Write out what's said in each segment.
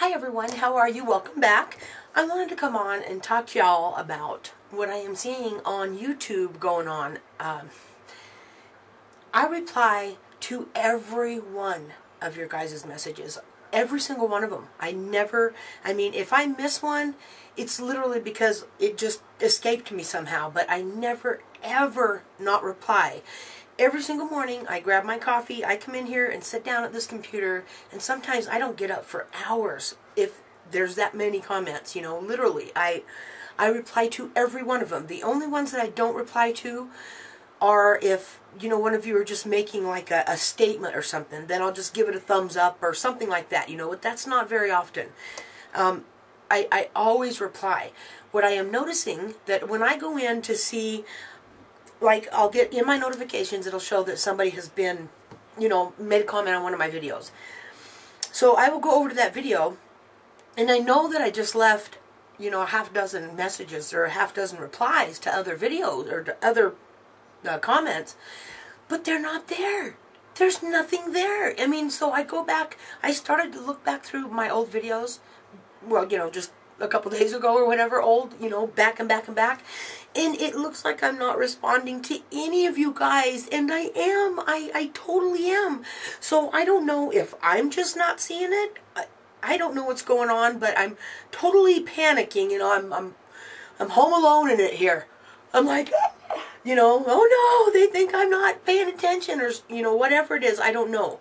Hi everyone, how are you? Welcome back. I wanted to come on and talk to y'all about what I am seeing on YouTube going on. I reply to every one of your guys' messages. Every single one of them. I mean, if I miss one, it's literally because it just escaped me somehow, but I never, ever not reply. Every single morning, I grab my coffee, I come in here and sit down at this computer, and sometimes I don't get up for hours if there's that many comments, you know, literally. I reply to every one of them. The only ones that I don't reply to are if, you know, one of you are just making like a statement or something, then I'll just give it a thumbs up or something like that, you know, but that's not very often. I always reply. What I am noticing that when I go in to see... Like, I'll get, in my notifications, it'll show that somebody has been, you know, made a comment on one of my videos. So I will go over to that video, and I know that I just left, you know, a half dozen messages or a half dozen replies to other videos or to other comments, but they're not there. There's nothing there. I mean, so I go back, I started to look back through my old videos, well, you know, just a couple days ago or whatever, old, you know, back and back and back, and it looks like I'm not responding to any of you guys, and I am. I totally am. So I don't know if I'm just not seeing it. I don't know what's going on, but I'm totally panicking. You know, I'm home alone in it here. I'm like, you know, oh no, they think I'm not paying attention or, you know, whatever it is, I don't know.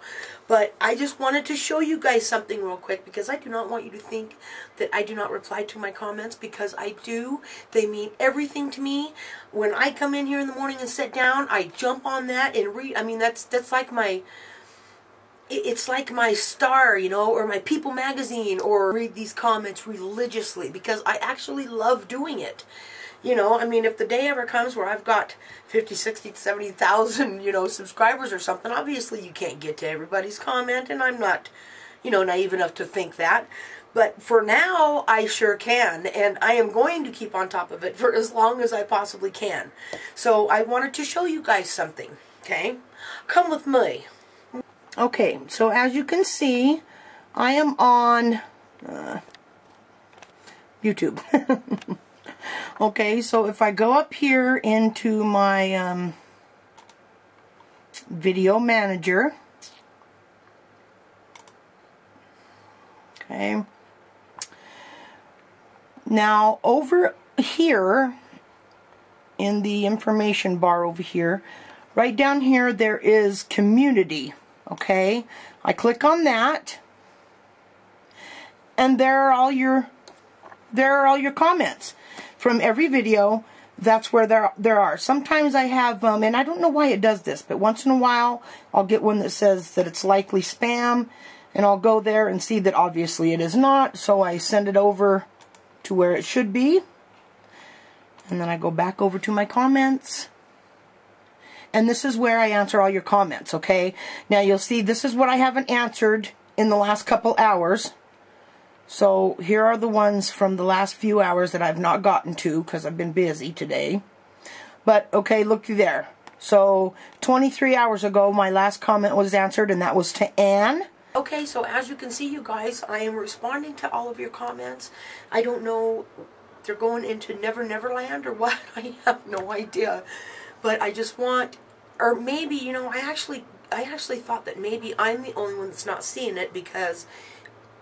But I just wanted to show you guys something real quick because I do not want you to think that I do not reply to my comments because I do. They mean everything to me. When I come in here in the morning and sit down, I jump on that and read. I mean, that's like my... It's like my Star, you know, or my People magazine, or read these comments religiously because I actually love doing it. You know, I mean, if the day ever comes where I've got 50, 60, 70,000, you know, subscribers or something, obviously you can't get to everybody's comment, and I'm not, you know, naive enough to think that. But for now, I sure can, and I am going to keep on top of it for as long as I possibly can. So I wanted to show you guys something, okay? Come with me. Okay, so as you can see, I am on YouTube. Okay, so if I go up here into my video manager, okay, now over here in the information bar over here, right down here, there is community, okay? I click on that, and there are all your comments from every video. That's where there are. Sometimes I have, and I don't know why it does this, but once in a while I'll get one that says that it's likely spam, and I'll go there and see that obviously it is not, so I send it over to where it should be, and then I go back over to my comments, and this is where I answer all your comments, okay? Now you'll see this is what I haven't answered in the last couple hours. So here are the ones from the last few hours that I've not gotten to because I've been busy today. But okay, look through there. So 23 hours ago, my last comment was answered, and that was to Anne. Okay, so as you can see, you guys, I am responding to all of your comments. I don't know if they're going into Never Never Land or what. I have no idea. But I just want, or maybe, you know, I actually thought that maybe I'm the only one that's not seeing it because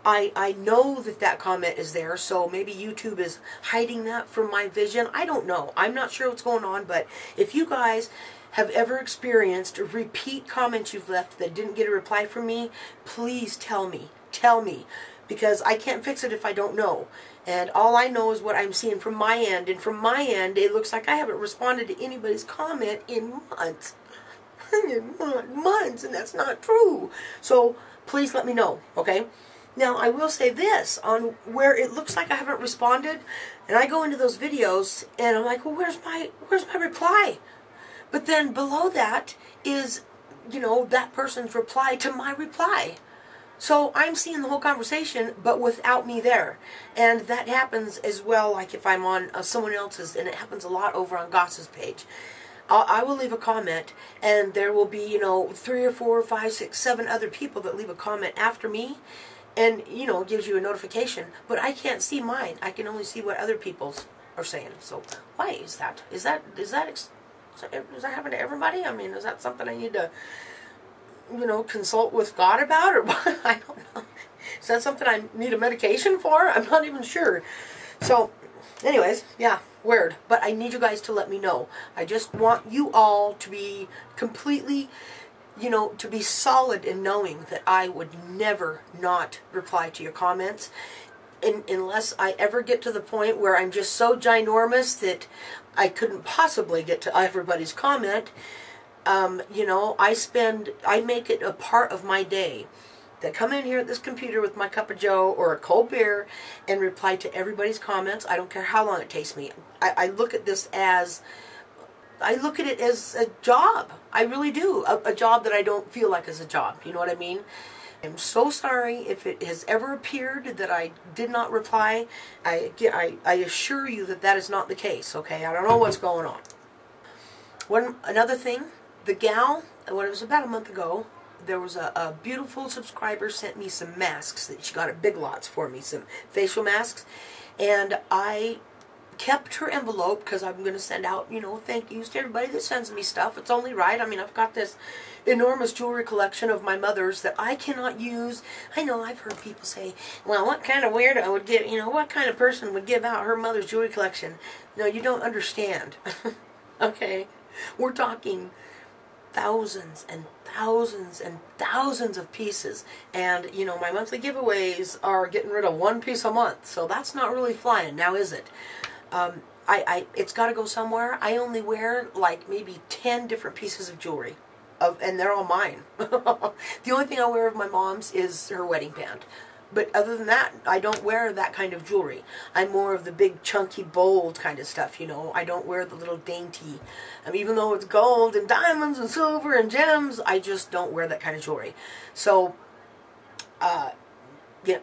I know that that comment is there, so maybe YouTube is hiding that from my vision. I don't know. I'm not sure what's going on, but if you guys have ever experienced repeat comments you've left that didn't get a reply from me, please tell me. Tell me. Because I can't fix it if I don't know. And all I know is what I'm seeing from my end. And from my end, it looks like I haven't responded to anybody's comment in months. Months, and that's not true. So please let me know, okay? Now, I will say this, on where it looks like I haven't responded, and I go into those videos, and I'm like, well, where's my reply? But then below that is, you know, that person's reply to my reply. So I'm seeing the whole conversation, but without me there. And that happens as well, like if I'm on someone else's, and it happens a lot over on Goss's page. I will leave a comment, and there will be, you know, 3 or 4 or 5, 6, 7 other people that leave a comment after me, and, you know, it gives you a notification, but I can't see mine. I can only see what other people's are saying. So why is that? Is that happening to everybody? I mean, is that something I need to, you know, consult with God about, or what? I don't know. Is that something I need a medication for? I'm not even sure. So, anyways, yeah, weird. But I need you guys to let me know. I just want you all to be completely, you know, to be solid in knowing that I would never not reply to your comments unless I ever get to the point where I'm just so ginormous that I couldn't possibly get to everybody's comment. You know, I make it a part of my day that come in here at this computer with my cup of joe or a cold beer and reply to everybody's comments. I don't care how long it takes me. I look at this as, I look at it as a job. I really do. A job that I don't feel like is a job. You know what I mean? I'm so sorry if it has ever appeared that I did not reply. I assure you that that is not the case, okay? I don't know what's going on. Another thing, the gal, when it was about a month ago, there was a beautiful subscriber sent me some masks that she got at Big Lots for me, some facial masks, and I kept her envelope because I'm going to send out, you know, thank yous to everybody that sends me stuff. It's only right. I mean, I've got this enormous jewelry collection of my mother's that I cannot use. I know I've heard people say, well, what kind of weirdo would give, you know, what kind of person would give out her mother's jewelry collection? No, you don't understand. Okay? We're talking thousands and thousands and thousands of pieces, and, you know, my monthly giveaways are getting rid of one piece a month, so that's not really flying now, is it? It's got to go somewhere. I only wear like maybe 10 different pieces of jewelry, and they're all mine. The only thing I wear of my mom's is her wedding band, but other than that, I don't wear that kind of jewelry. I'm more of the big, chunky, bold kind of stuff, you know. I don't wear the little dainty. Even though it's gold and diamonds and silver and gems, I just don't wear that kind of jewelry. So, yeah.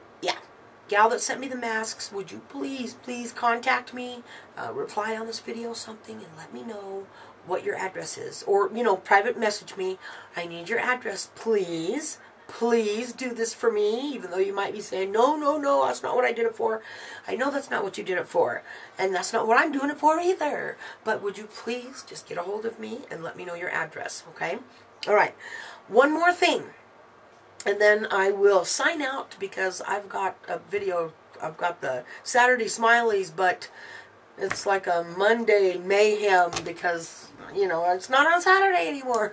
Gal that sent me the masks, would you please, please contact me, reply on this video or something, and let me know what your address is. Or, you know, private message me. I need your address, please. Please do this for me, even though you might be saying, no, no, no, that's not what I did it for. I know that's not what you did it for, and that's not what I'm doing it for either. But would you please just get a hold of me and let me know your address, okay? All right, one more thing, and then I will sign out because I've got a video. I've got the Saturday Smileys, but it's like a Monday Mayhem because, you know, it's not on Saturday anymore.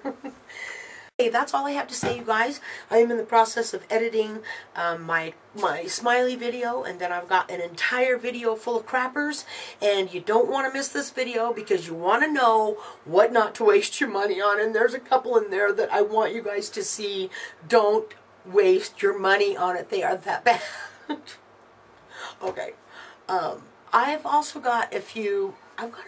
Hey, that's all I have to say, you guys. I am in the process of editing my smiley video, and then I've got an entire video full of crappers, and you don't want to miss this video because you want to know what not to waste your money on, and there's a couple in there that I want you guys to see. Don't waste your money on it. They are that bad. Okay. I've also got a few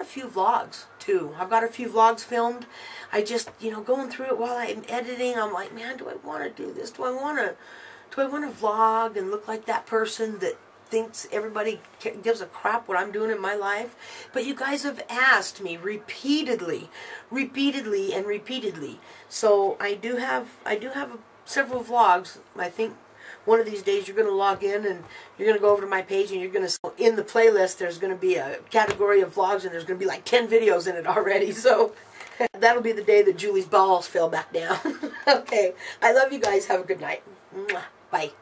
vlogs too. I've got a few vlogs filmed. I just, you know, going through it while I'm editing, I'm like, man, do I want to do this? Do I want to vlog and look like that person that thinks everybody gives a crap what I'm doing in my life? But you guys have asked me repeatedly. So I do have several vlogs. I think one of these days you're going to log in and you're going to go over to my page and you're going to, in the playlist, there's going to be a category of vlogs and there's going to be like 10 videos in it already. So that'll be the day that Julie's balls fell back down. Okay. I love you guys. Have a good night. Bye.